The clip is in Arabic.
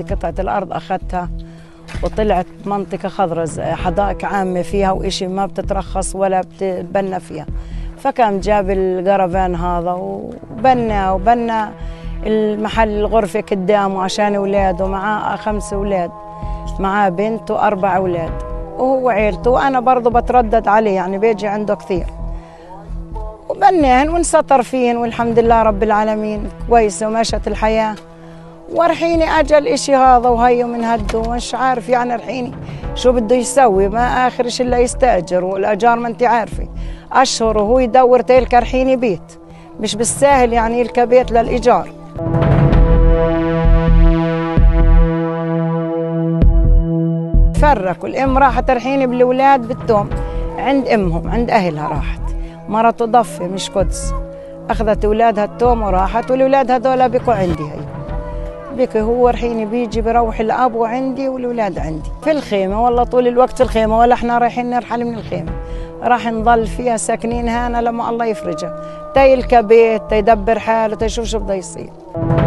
هذه قطعة الأرض أخذتها وطلعت منطقة خضراء حدائق عامة فيها وإشي ما بتترخص ولا بتبنى فيها، فكان جاب القرفان هذا وبنى المحل الغرفة قدامه عشان أولاده، معاه 5 أولاد، معاه بنت و4 أولاد وهو عيلته، وأنا برضه بتردد عليه يعني بيجي عنده كثير، وبناهن ونستر فيهن والحمد لله رب العالمين كويسة ومشت الحياة. ورحيني أجل إشي هذا وهي من هده مش عارف يعني رحيني شو بده يسوي، ما آخرش إلا يستأجر والأجار ما أنت عارفة أشهر، وهو يدور تلقى رحيني بيت مش بالساهل يعني يلقى بيت للإيجار. فرقوا الأم راحت رحيني بالأولاد بالتوم عند أمهم عند أهلها، راحت مرته ضفة مش قدس، أخذت أولادها التوم وراحت، والأولاد هذول بيقوا عندي، هي بيكي هو رحيني بيجي بروح الاب وعندي والولاد عندي في الخيمه، والله طول الوقت في الخيمه، ولا احنا رايحين نرحل من الخيمه، راح نضل فيها ساكنين هانا لما الله يفرجها، تيلقى بيت تيدبر حاله تيشوف شو بده يصير.